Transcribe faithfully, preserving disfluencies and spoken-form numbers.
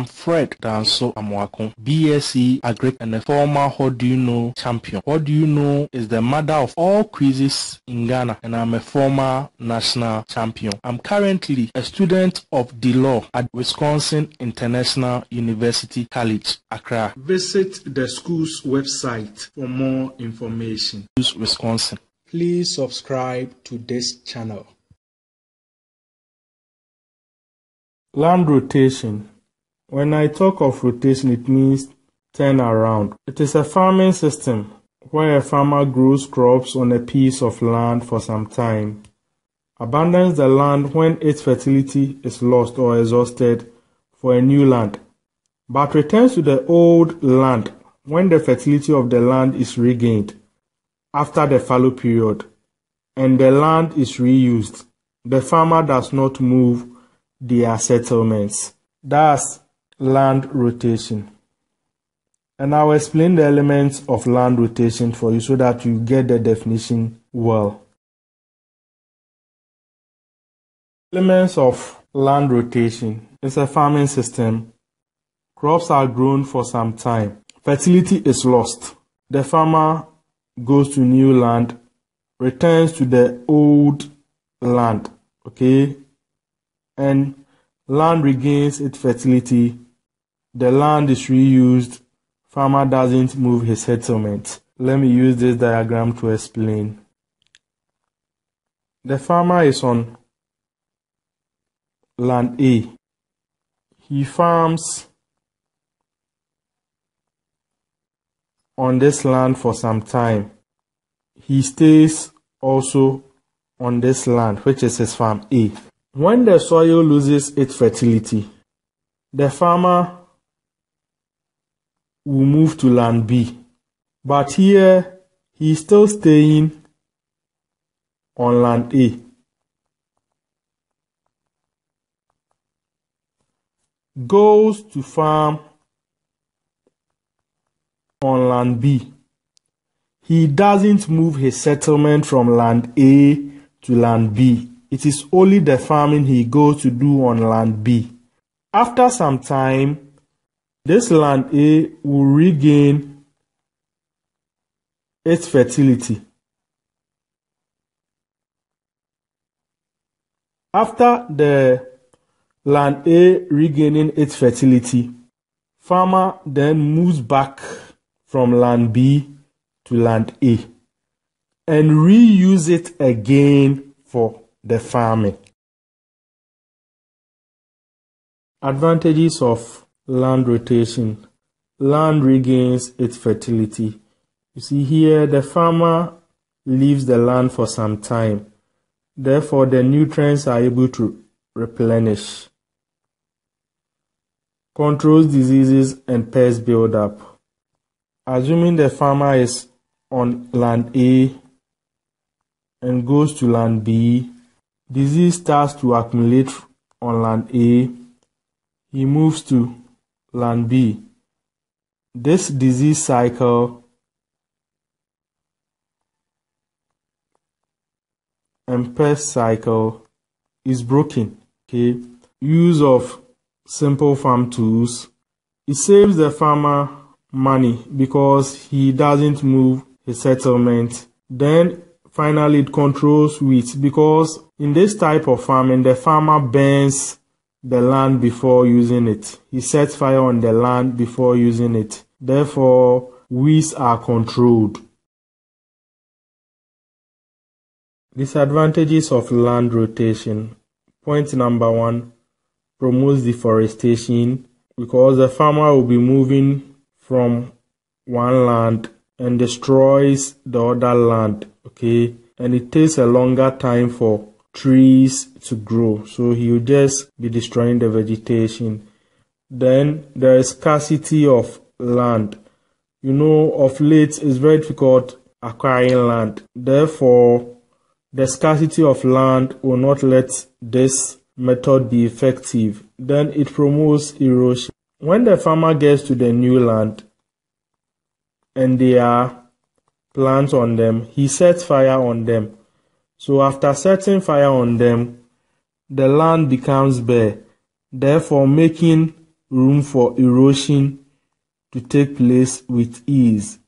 I'm Fred Danso Amoako, B S c Agric, and a former How Do You Know champion. How Do You Know is the mother of all quizzes in Ghana, and I'm a former national champion. I'm currently a student of D'Law at Wisconsin International University College, Accra. Visit the school's website for more information. Wisconsin. Please subscribe to this channel. Land rotation. When I talk of rotation, it means turn around. It is a farming system where a farmer grows crops on a piece of land for some time, abandons the land when its fertility is lost or exhausted for a new land, but returns to the old land when the fertility of the land is regained after the fallow period and the land is reused. The farmer does not move their settlements. That's land rotation. And I'll explain the elements of land rotation for you so that you get the definition well. Elements of land rotation. It's a farming system. Crops are grown for some time. Fertility is lost. The farmer goes to new land, returns to the old land, okay, and land regains its fertility. The land is reused. Farmer doesn't move his settlement. Let me use this diagram to explain. The farmer is on land A. He farms on this land for some time. He stays also on this land, which is his farm A. When the soil loses its fertility, the farmer will move to land B, but here he is still staying on land A. Goes to farm on land B. He doesn't move his settlement from land A to land B. It is only the farming he goes to do on land B. After some time, this land A will regain its fertility. After the land A regaining its fertility, farmer then moves back from land B to land A and reuse it again for the farming. Advantages of land rotation. Land regains its fertility. You see here, the farmer leaves the land for some time. Therefore, the nutrients are able to replenish. Controls diseases and pest buildup. Assuming the farmer is on land A and goes to land B, disease starts to accumulate on land A. He moves to land B. This disease cycle and pest cycle is broken. Okay. Use of simple farm tools. It saves the farmer money because he doesn't move his settlement. Then finally, it controls weeds, because in this type of farming, the farmer burns the land before using it. He sets fire on the land before using it. Therefore, weeds are controlled. Disadvantages of land rotation. Point number one, promotes deforestation, because the farmer will be moving from one land and destroys the other land, okay, and it takes a longer time for trees to grow, so he'll just be destroying the vegetation. Then there is scarcity of land. You know, of late it's very difficult acquiring land. Therefore, the scarcity of land will not let this method be effective. Then it promotes erosion. When the farmer gets to the new land and there are plants on them, he sets fire on them. So after setting fire on them, the land becomes bare, therefore making room for erosion to take place with ease.